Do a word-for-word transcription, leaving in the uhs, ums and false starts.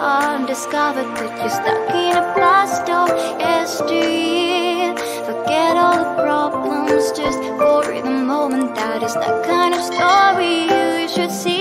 arm discovered that you're stuck in a blast of S D. Forget all the problems just for the moment. That is that kind of story you should see.